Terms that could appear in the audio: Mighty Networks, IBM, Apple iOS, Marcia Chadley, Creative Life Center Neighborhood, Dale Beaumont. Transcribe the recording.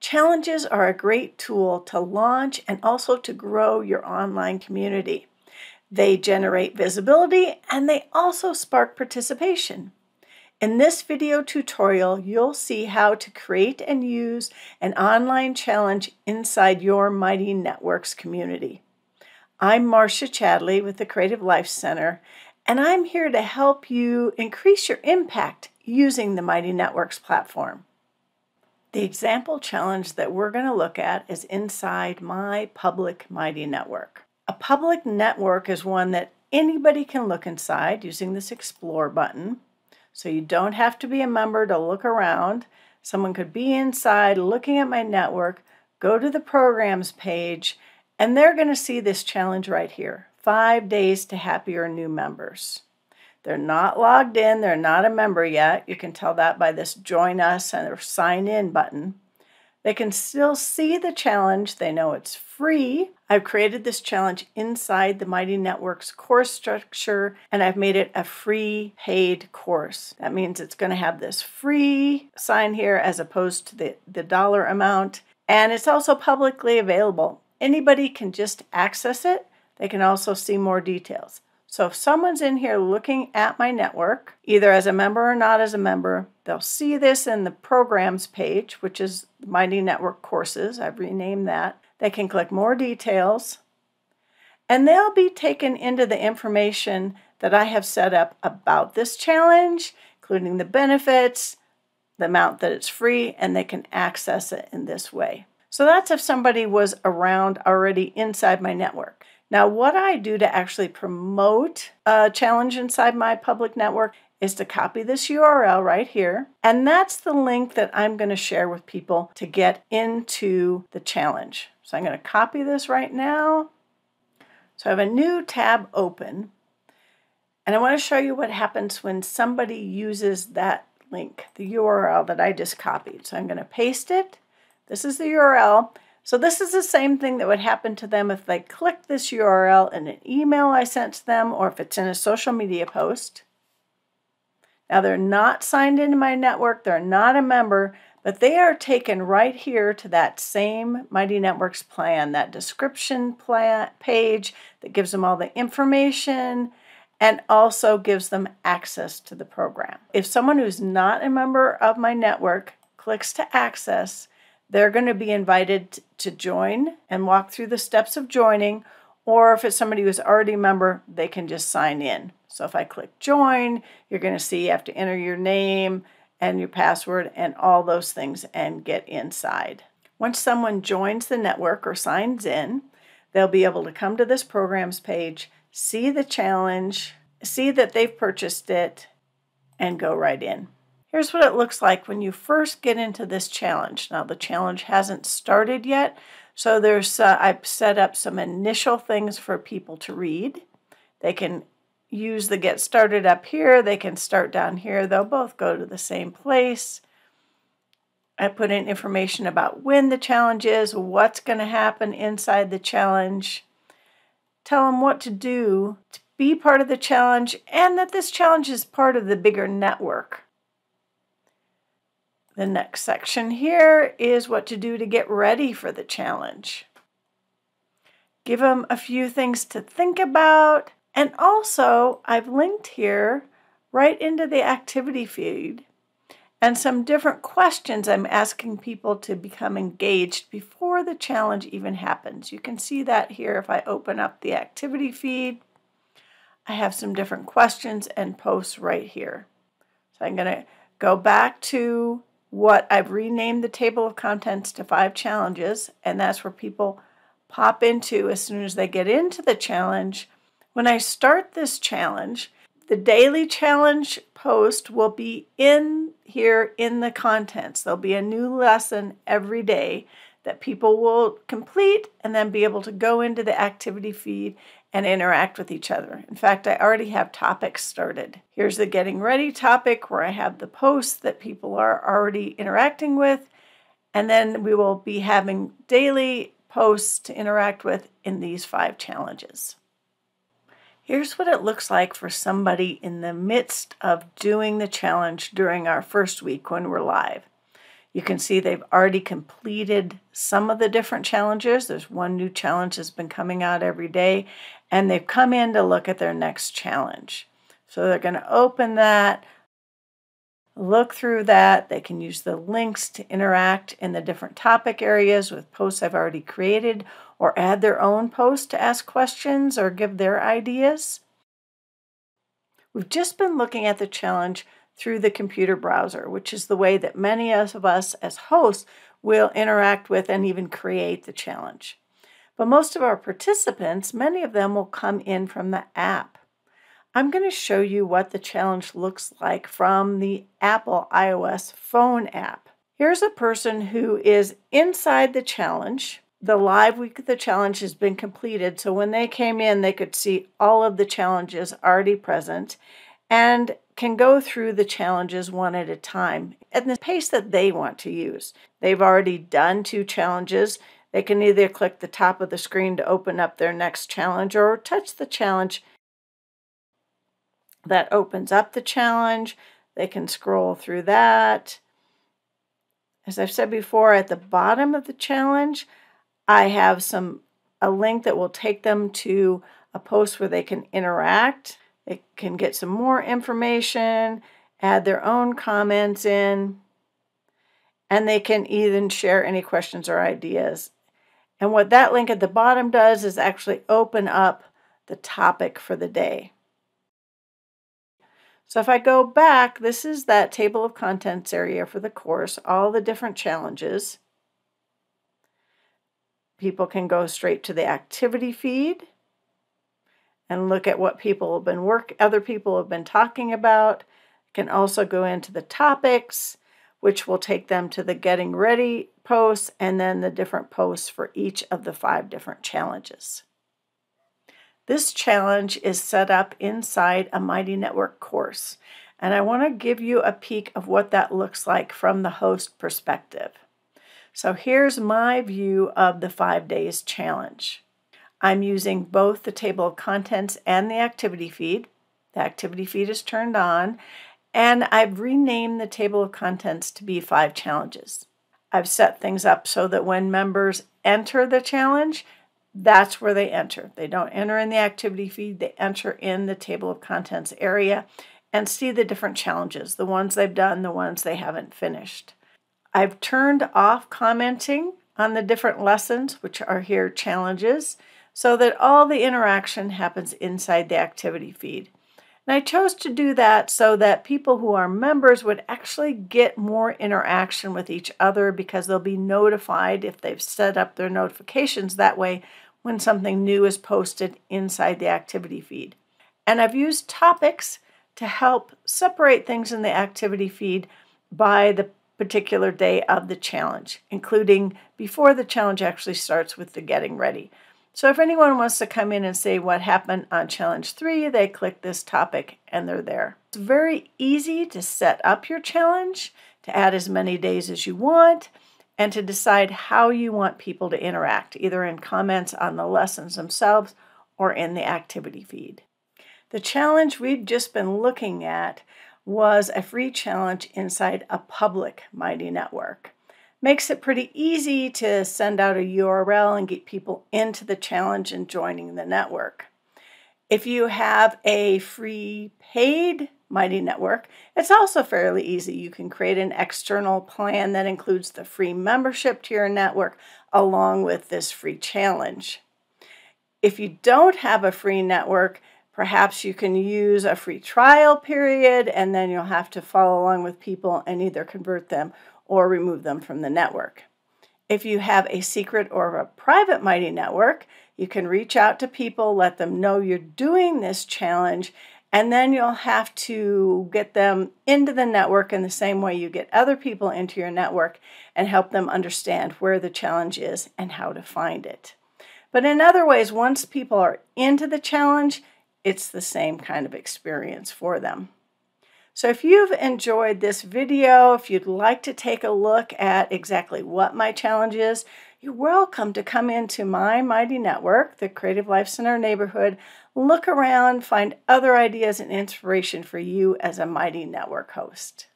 Challenges are a great tool to launch and also to grow your online community. They generate visibility and they also spark participation. In this video tutorial, you'll see how to create and use an online challenge inside your Mighty Networks community. I'm Marcia Chadley with the Creative Life Center, and I'm here to help you increase your impact using the Mighty Networks platform. The example challenge that we're going to look at is inside my public Mighty Network. A public network is one that anybody can look inside using this Explore button. So you don't have to be a member to look around. Someone could be inside looking at my network, go to the programs page, and they're going to see this challenge right here, 5 days to happier new members. They're not logged in, they're not a member yet. You can tell that by this join us or sign in button. They can still see the challenge, they know it's free. I've created this challenge inside the Mighty Networks course structure, and I've made it a free paid course. That means it's going to have this free sign here as opposed to the dollar amount, and it's also publicly available. Anybody can just access it. They can also see more details. So if someone's in here looking at my network, either as a member or not as a member, they'll see this in the programs page, which is Mighty Network Courses. I've renamed that. They can click more details, and they'll be taken into the information that I have set up about this challenge, including the benefits, the amount that it's free, and they can access it in this way. So that's if somebody was around already inside my network. Now, what I do to actually promote a challenge inside my public network is to copy this URL right here, and that's the link that I'm going to share with people to get into the challenge. So I'm going to copy this right now. So I have a new tab open, and I want to show you what happens when somebody uses that link, the URL that I just copied. So I'm going to paste it. This is the URL. So this is the same thing that would happen to them if they clicked this URL in an email I sent to them or if it's in a social media post. Now they're not signed into my network, they're not a member, but they are taken right here to that same Mighty Networks plan, that description plan page that gives them all the information and also gives them access to the program. If someone who's not a member of my network clicks to access, they're going to be invited to join and walk through the steps of joining, or if it's somebody who's already a member, they can just sign in. So if I click join, you're going to see you have to enter your name and your password and all those things and get inside. Once someone joins the network or signs in, they'll be able to come to this programs page, see the challenge, see that they've purchased it, and go right in. Here's what it looks like when you first get into this challenge. Now the challenge hasn't started yet, so there's I've set up some initial things for people to read. They can use the Get Started up here, they can start down here, they'll both go to the same place. I put in information about when the challenge is, what's going to happen inside the challenge, tell them what to do to be part of the challenge, and that this challenge is part of the bigger network. The next section here is what to do to get ready for the challenge. Give them a few things to think about, and also I've linked here right into the activity feed and some different questions I'm asking people to become engaged before the challenge even happens. You can see that here if I open up the activity feed. I have some different questions and posts right here. So I'm going to go back to what I've renamed the table of contents to 5 challenges, and that's where people pop into as soon as they get into the challenge. When I start this challenge, the daily challenge post will be in here in the contents. There'll be a new lesson every day that people will complete and then be able to go into the activity feed and interact with each other. In fact, I already have topics started. Here's the Getting Ready topic where I have the posts that people are already interacting with, and then we will be having daily posts to interact with in these 5 challenges. Here's what it looks like for somebody in the midst of doing the challenge during our first week when we're live. You can see they've already completed some of the different challenges. There's one new challenge that's been coming out every day, and they've come in to look at their next challenge. So they're going to open that, look through that. They can use the links to interact in the different topic areas with posts I've already created, or add their own posts to ask questions or give their ideas. We've just been looking at the challenge through the computer browser, which is the way that many of us as hosts will interact with and even create the challenge. But most of our participants, many of them will come in from the app. I'm going to show you what the challenge looks like from the Apple iOS phone app. Here's a person who is inside the challenge. The live week of the challenge has been completed, so when they came in, they could see all of the challenges already present and can go through the challenges one at a time at the pace that they want to use. They've already done 2 challenges. They can either click the top of the screen to open up their next challenge or touch the challenge that opens up the challenge. They can scroll through that. As I've said before, at the bottom of the challenge, I have a link that will take them to a post where they can interact. They can get some more information, add their own comments in, and they can even share any questions or ideas. And what that link at the bottom does is actually open up the topic for the day. So if I go back, this is that table of contents area for the course, all the different challenges. People can go straight to the activity feed and look at what other people have been talking about. Can also go into the topics, which will take them to the getting ready posts and then the different posts for each of the 5 different challenges. This challenge is set up inside a Mighty Network course, and I want to give you a peek of what that looks like from the host perspective. So here's my view of the 5 days challenge. I'm using both the table of contents and the activity feed. The activity feed is turned on, and I've renamed the table of contents to be 5 challenges. I've set things up so that when members enter the challenge, that's where they enter. They don't enter in the activity feed, they enter in the table of contents area and see the different challenges, the ones they've done, the ones they haven't finished. I've turned off commenting on the different lessons, which are here challenges, so that all the interaction happens inside the activity feed. And I chose to do that so that people who are members would actually get more interaction with each other because they'll be notified if they've set up their notifications that way when something new is posted inside the activity feed. And I've used topics to help separate things in the activity feed by the particular day of the challenge, including before the challenge actually starts with the getting ready. So if anyone wants to come in and say what happened on challenge 3, they click this topic and they're there. It's very easy to set up your challenge, to add as many days as you want, and to decide how you want people to interact, either in comments on the lessons themselves or in the activity feed. The challenge we've just been looking at was a free challenge inside a public Mighty Network. Makes it pretty easy to send out a URL and get people into the challenge and joining the network. If you have a free paid Mighty Network, it's also fairly easy. You can create an external plan that includes the free membership to your network along with this free challenge. If you don't have a free network, perhaps you can use a free trial period and then you'll have to follow along with people and either convert them or remove them from the network. If you have a secret or a private Mighty Network, you can reach out to people, let them know you're doing this challenge, and then you'll have to get them into the network in the same way you get other people into your network and help them understand where the challenge is and how to find it. But in other ways, once people are into the challenge, it's the same kind of experience for them. So if you've enjoyed this video, if you'd like to take a look at exactly what my challenge is, you're welcome to come into my Mighty Network, the Creative Life Center Neighborhood, look around, find other ideas and inspiration for you as a Mighty Network host.